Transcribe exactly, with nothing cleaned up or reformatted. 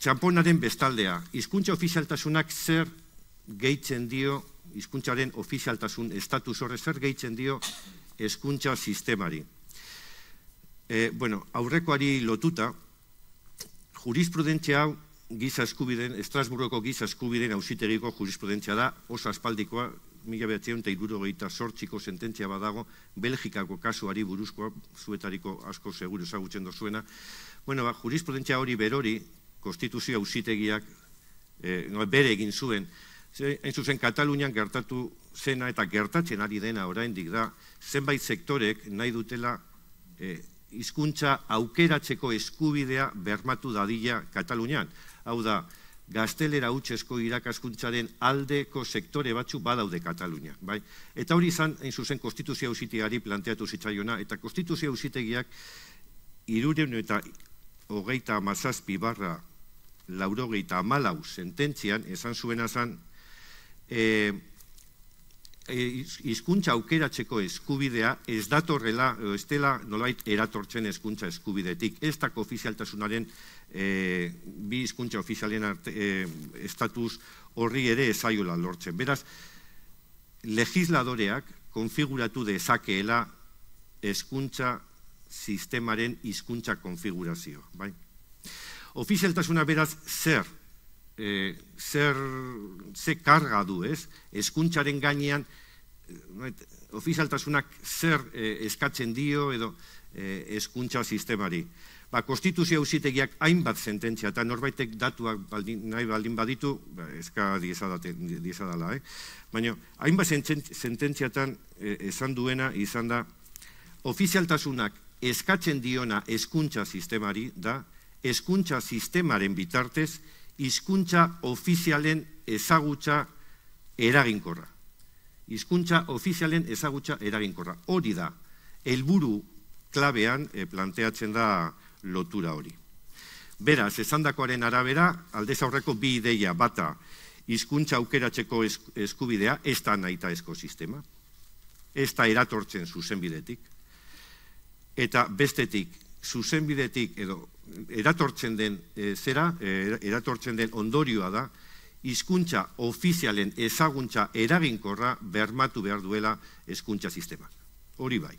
Txamponaren bestaldea, hizkuntza ofizialtasunak zer gehitzen dio, hizkuntzaren ofizialtasun estatus horre zer gehitzen dio hezkuntza sistemari. E, bueno, aurrekoari lotuta, jurisprudentzia hau giza eskubideen, Estrasburgoko giza eskubideen auzitegiko jurisprudentzia da, oso aspaldikoa, mila behatzen eta hirurogeita sortziko sententzia badago, Belgikako kasuari buruzkoa, zuetariko asko seguru ezagutzen dozuena. Bueno, ba, jurisprudentzia hori berori, Konstituzio Auzitegiak eh, no, bere egin zuen. Hain zuzen, Katalunian gertatu zena eta gertatzen ari dena oraindik da, zenbait sektorek nahi dutela eh, hizkuntza aukeratzeko eskubidea bermatu dadila Katalunian. Hau da, gaztelera hutsezko irakaskuntzaren aldeko sektore batzu badaude Katalunian. Bai? Eta hori izan, hain zuzen, Konstituzio Auzitegiari planteatu zitzaiona, eta Konstituzio Auzitegiak hirurehun eta hogeita hamazazpi barra laurogeita hamalau sententzian, esan zuena zan, hizkuntza aukeratzeko eskubidea ez datorrela, ez dela nolait eratortzen hezkuntza eskubidetik. Ez dako ofizialtasunaren, bi hizkuntza ofizialen estatus horri ere ezaiola lortzen. Beraz, legisladoreak konfiguratu dezakeela hezkuntza sistemaren hizkuntza konfigurazioa. Bai? Ofizialtasuna beraz zer, e, zer, ze karga du, ez? Hezkuntzaren gainean, ofizialtasunak zer e, eskatzen dio edo e, hezkuntza sistemari. Ba, Konstituzio Auzitegiak hainbat sententzia, eta norbaitek datuak baldin, nahi baldin baditu, ba, eska diezadala, eh? Baina hainbat sententziatan e, esan duena izan da, ofizialtasunak eskatzen diona hezkuntza sistemari da, hezkuntza sistemaren bitartez, hizkuntza ofizialen ezagutza eraginkorra. Hizkuntza ofizialen ezagutza eraginkorra. Hori da, helburu klabean planteatzen da lotura hori. Beraz, esandakoaren arabera, aldez aurreko bi ideia bata, hizkuntza aukeratzeko eskubidea, ez da nahitaezko sistema, ez da eratortzen zuzenbidetik, eta bestetik, zuzenbidetik edo eratortzen den e, zera, e, eratortzen den ondorioa da, hizkuntza ofizialen ezaguntza eraginkorra bermatu behar duela hezkuntza sistema. Hori bai.